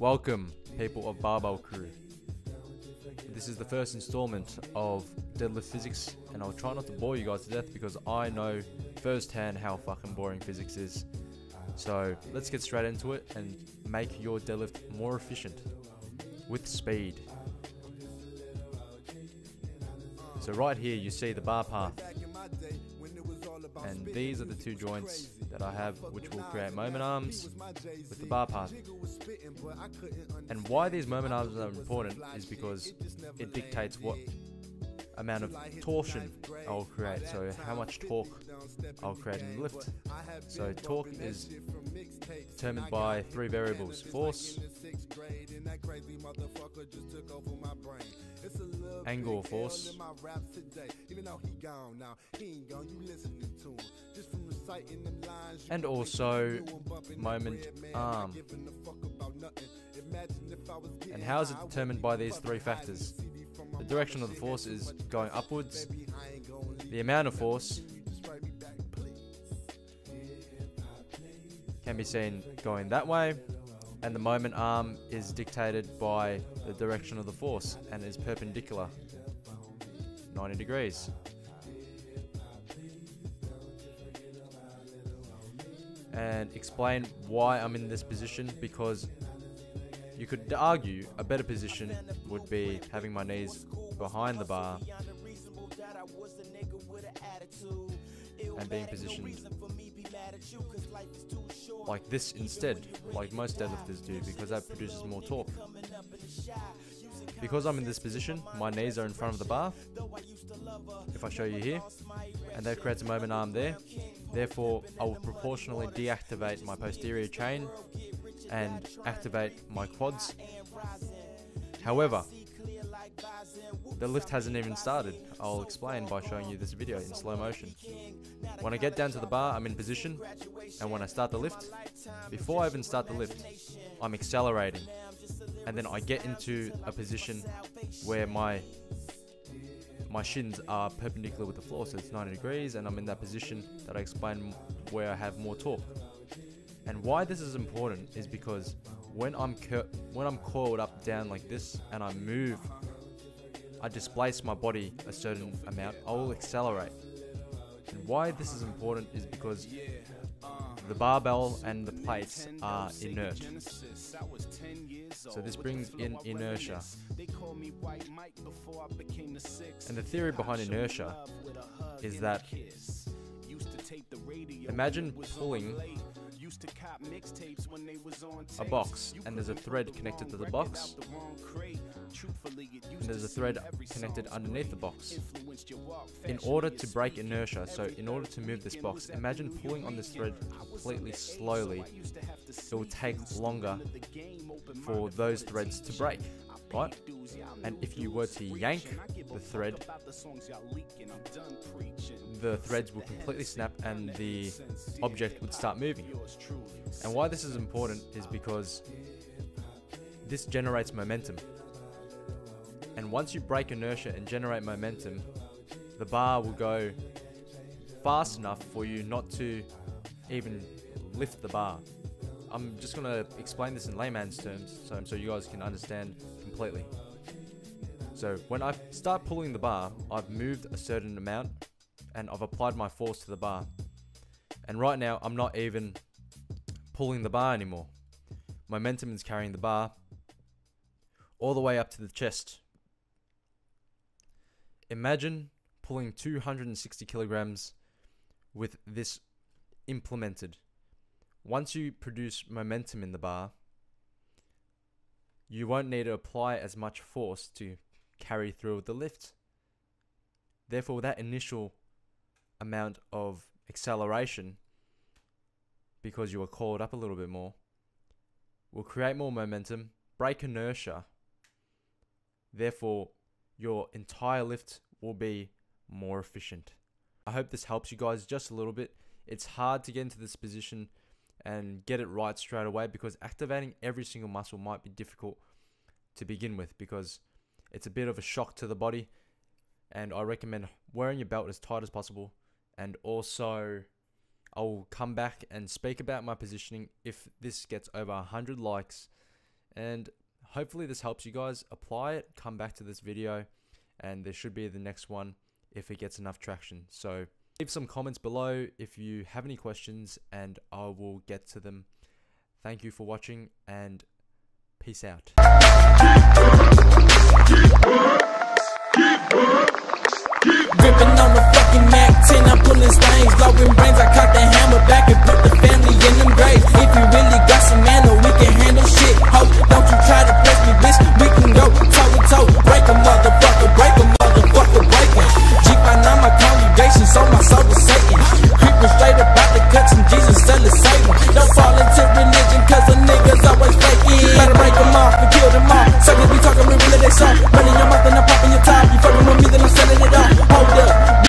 Welcome, people of Barbell Crew. This is the first installment of Deadlift Physics, and I'll try not to bore you guys to death because I know firsthand how fucking boring physics is. So let's get straight into it and make your deadlift more efficient with speed. So right here you see the bar path, and these are the two joints that I have, which will create moment arms with the bar path. And why these moment arms are important is because it dictates what amount of torsion I'll create, so how much torque I'll create in the lift. So torque is determined by three variables: force, angle of force, and also moment arm. And how is it determined by these three factors? The direction of the force is going upwards, the amount of force can be seen going that way, and the moment arm is dictated by the direction of the force and is perpendicular, 90 degrees. And explain why I'm in this position, because you could argue a better position would be having my knees behind the bar and being positioned like this instead, like most deadlifters do, because that produces more torque. Because I'm in this position, my knees are in front of the bar, if I show you here, and that creates a moment arm there. Therefore, I will proportionally deactivate my posterior chain and activate my quads. However, the lift hasn't even started. I'll explain by showing you this video in slow motion. When I get down to the bar, I'm in position, and when I start the lift, before I even start the lift, I'm accelerating, and then I get into a position where my shins are perpendicular with the floor, so it's 90 degrees, and I'm in that position that I explained where I have more torque. And why this is important is because when I'm coiled up down like this and I move, I displace my body a certain amount, I will accelerate. And why this is important is because the barbell and the plates are inert. So this brings in inertia. And the theory behind inertia is that, imagine pulling a box, and there's a thread connected to the box, and there's a thread connected underneath the box. In order to break inertia, so in order to move this box, imagine pulling on this thread completely slowly. It will take longer for those threads to break, right? And if you were to yank the thread, the threads would completely snap and the object would start moving. And why this is important is because this generates momentum. And once you break inertia and generate momentum, the bar will go fast enough for you not to even lift the bar. I'm just going to explain this in layman's terms so you guys can understand completely. So when I start pulling the bar, I've moved a certain amount and I've applied my force to the bar. And right now I'm not even pulling the bar anymore. Momentum is carrying the bar all the way up to the chest. Imagine pulling 260 kilograms with this implemented. Once you produce momentum in the bar, you won't need to apply as much force to carry through with the lift. Therefore, that initial amount of acceleration, because you were coiled up a little bit more, will create more momentum, break inertia. Therefore, your entire lift will be more efficient. I hope this helps you guys just a little bit. It's hard to get into this position and get it right straight away, because activating every single muscle might be difficult to begin with, because it's a bit of a shock to the body. And I recommend wearing your belt as tight as possible. And also, I'll come back and speak about my positioning if this gets over 100 likes, And hopefully this helps you guys. Apply it, come back to this video, and there should be the next one if it gets enough traction. So leave some comments below if you have any questions, and I will get to them. Thank you for watching, and peace out.